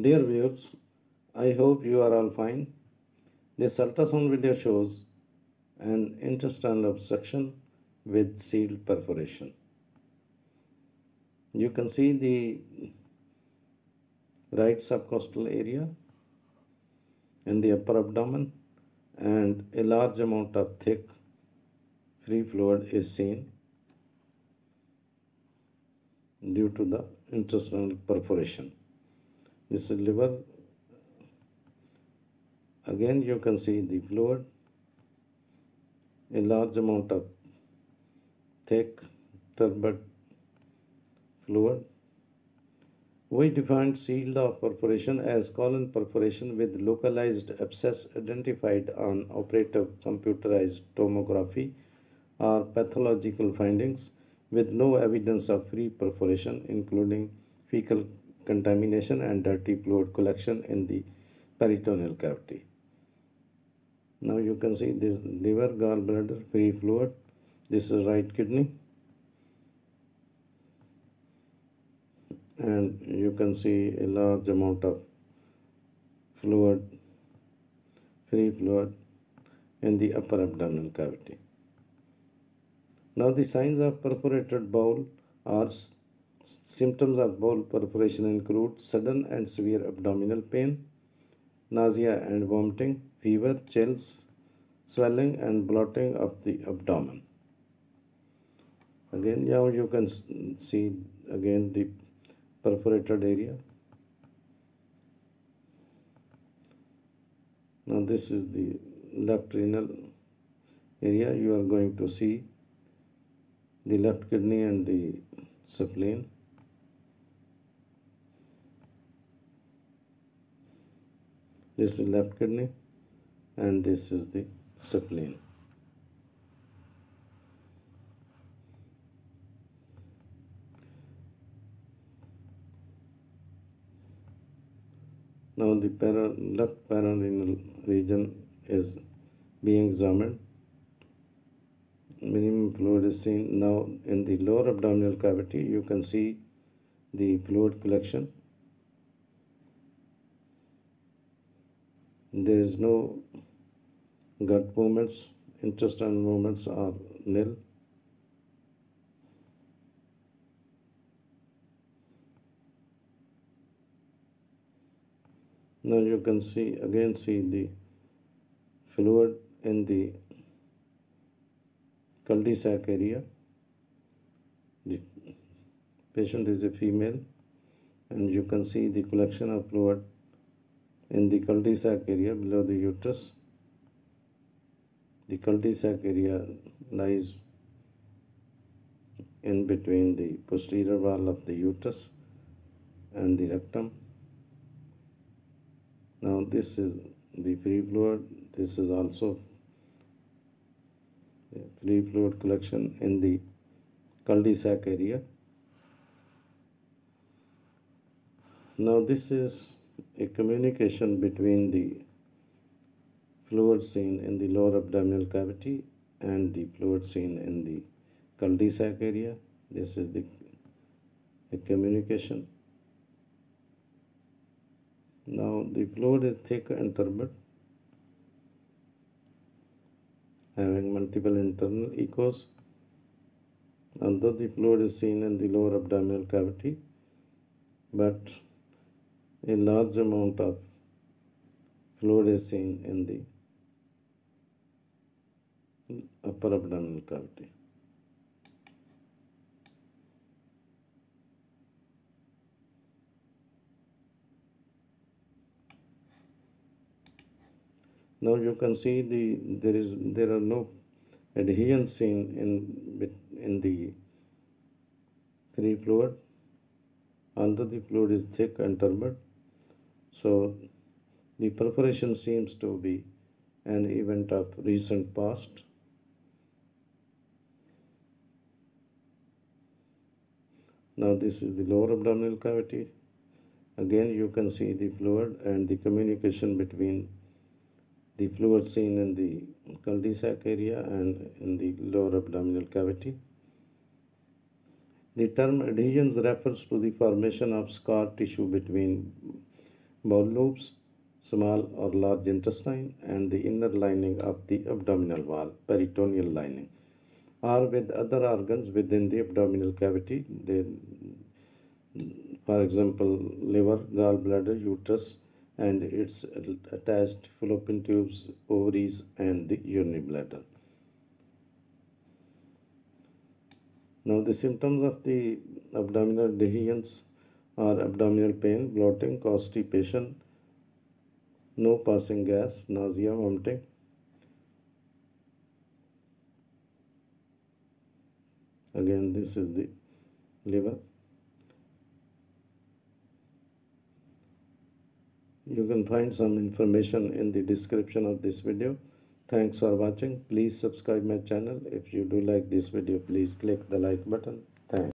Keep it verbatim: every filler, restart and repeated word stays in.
Dear viewers, I hope you are all fine. This ultrasound video shows an intestinal obstruction with sealed perforation. You can see the right subcostal area and the upper abdomen, and a large amount of thick free fluid is seen due to the intestinal perforation. This is liver. Again, you can see the fluid, a large amount of thick turbid fluid. We defined sealed off perforation as colon perforation with localized abscess identified on operative computerized tomography or pathological findings with no evidence of free perforation, including fecal contamination and dirty fluid collection in the peritoneal cavity. Now you can see this liver, gallbladder, free fluid. This is right kidney, and you can see a large amount of fluid, free fluid in the upper abdominal cavity. Now the signs of perforated bowel are symptoms of bowel perforation include sudden and severe abdominal pain, nausea and vomiting, fever, chills, swelling and bloating of the abdomen. Again, now you can see again the perforated area. Now this is the left renal area. You are going to see the left kidney and the spleen. This is left kidney and this is the spleen. Now the para, left pararenal region is being examined. Minimum fluid is seen. Now in the lower abdominal cavity you can see the fluid collection. There is no gut movements, intestinal movements are nil. Now you can see again see the fluid in the cul-de-sac area. The patient is a female, and you can see the collection of fluid in the cul-de-sac area below the uterus. The cul-de-sac area lies in between the posterior wall of the uterus and the rectum. Now this is the free fluid. This is also free fluid collection in the cul-de-sac area. Now this is a communication between the fluid seen in the lower abdominal cavity and the fluid seen in the cul-de-sac area. This is the a communication. Now the fluid is thick and turbid, having multiple internal echoes. Although the fluid is seen in the lower abdominal cavity, but a large amount of fluid is seen in the upper abdominal cavity. Now you can see the there is there are no adhesions seen in in the free fluid, although the fluid is thick and turbid. So the perforation seems to be an event of recent past. Now this is the lower abdominal cavity. Again you can see the fluid and the communication between the fluid seen in the cul-de-sac area and in the lower abdominal cavity. The term adhesions refers to the formation of scar tissue between bowel lobes, small or large intestine, and the inner lining of the abdominal wall, peritoneal lining, or with other organs within the abdominal cavity. They, for example, liver, gallbladder, uterus, and its attached fallopian tubes, ovaries, and the urinary bladder. Now, the symptoms of the abdominal dehiscence are abdominal pain, bloating, constipation, no passing gas, nausea, vomiting. Again, this is the liver. You can find some information in the description of this video. Thanks for watching. Please subscribe my channel. If you do like this video, please click the like button. Thanks.